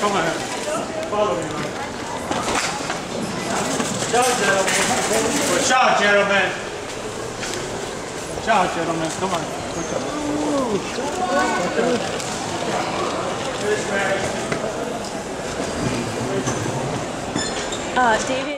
Come on, follow me. Ciao, gentlemen. Ciao, gentlemen. Come on. David.